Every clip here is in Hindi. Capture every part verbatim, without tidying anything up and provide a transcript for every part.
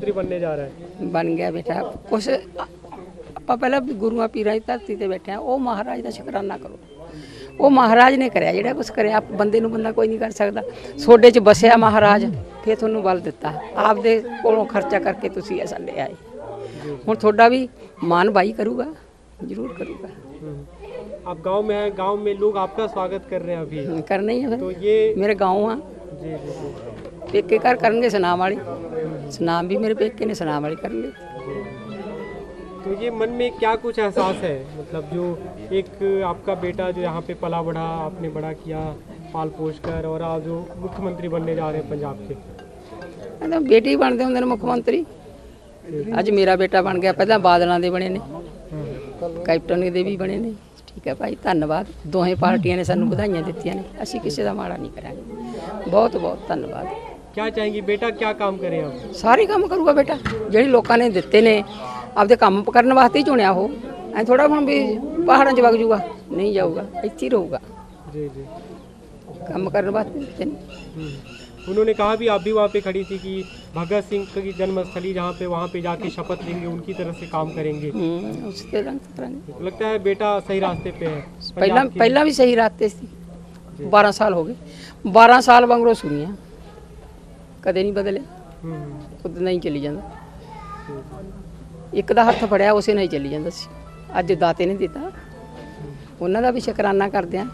बनने जा रहा है। बन गया बेटा, उस पहला गुरुआ पीरा धरती बैठे हैं, वह महाराज का शुकराना करो। वो महाराज ने कराया जेड़ा कुछ कराया, बंदे नूं बंदा कोई नहीं कर सकता। सोडे च बसया महाराज, फिर तुहानूं बल दिता, आपदे कोलों खर्चा करके तुसीं ऐसा ले आए। हुण तुहाडा भी मान भाई करूगा, जरूर करूँगा। आप गांव में हैं, गांव में लोग आपका स्वागत कर रहे हैं, अभी करना ही है। तो ये मेरा गाँव आ, पेके घर करेंगे सनाम वाली, सनाम भी मेरे पेके ने सनाम वाली करेंगे। तो ये मन में क्या कुछ एहसास है, मतलब जो एक आपका बेटा जो यहाँ पे पला बढ़ा, आपने बड़ा किया पाल पोष कर, और आप जो मुख्यमंत्री बनने जा रहे हैं पंजाब के। तो बेटे ही बनते होंगे मुख्यमंत्री, अज मेरा बेटा बन गया, पहला बादलों के बने ने, कैप्टन के भी बने ने। ठीक है भाई, धन्यवाद। दोहें पार्टियां ने सानू बधाइयां दित्तियां ने, असीं किसी का माड़ा नहीं करांगे। बहुत बहुत धन्यवाद। क्या चाहेंगे बेटा, क्या काम करे आप? सारे काम करूँगा बेटा, जिहड़े लोगों ने दिते ने, आपदे काम करने वास्ते ही चुनिया। हो ऐ थोड़ा हम भी पहाड़ों च वग जूगा, नहीं जाऊगा, इत्थे रहूगा। जी जी, काम करने वास्ते। उन्होंने कहा भी, आप भी वहाँ पे खड़ी थी कि भगत सिंह की जन्मस्थली जहाँ पे, वहाँ पे जाके शपथ लेंगे, उनकी तरफ से काम करेंगे। उसके करेंगे। लगता है बेटा सही रास्ते पे है। पहला पहला भी सही रास्ते थी, बारह साल हो गए, बारह साल वांगरों सुनिया, कदे नहीं बदले, खुद नहीं चली जाता। एक दा हत्थ फड़िया, उसे नहीं चली जाता सी। अज दाते ने दिता, उन्हों का भी शुकराना करते हैं।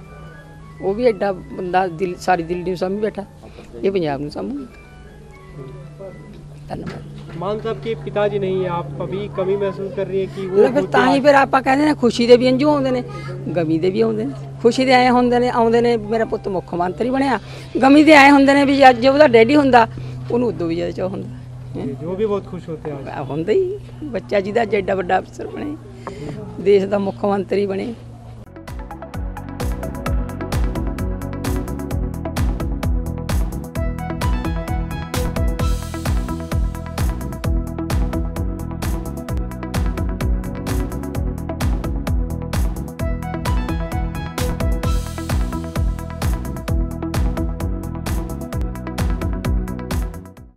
वो भी एडा बंदा दिल, सारी दिल्ली सामू बैठा, ये पंजाब में सामू। धन्यवाद। मान साहब के पिताजी नहीं है, आप अभी कमी महसूस कर रही है कि वो फिर ताही फिर आप कहते हैं खुशी के भी अंजू आते हैं, गमी के भी आते हैं। खुशी के आए होंगे ने, आते ने मेरा पुत मुख्यमंत्री बनया, गमी के आए होंगे ने भी अज जो डैडी होंदा उन्होंने उदों भी ज्यादा चाह होंगे। जो भी बहुत खुश होते हैं होंदे ही, बच्चा जिहदा एड्डा वड्डा अफसर बने, देश का मुख्यमंत्री बने।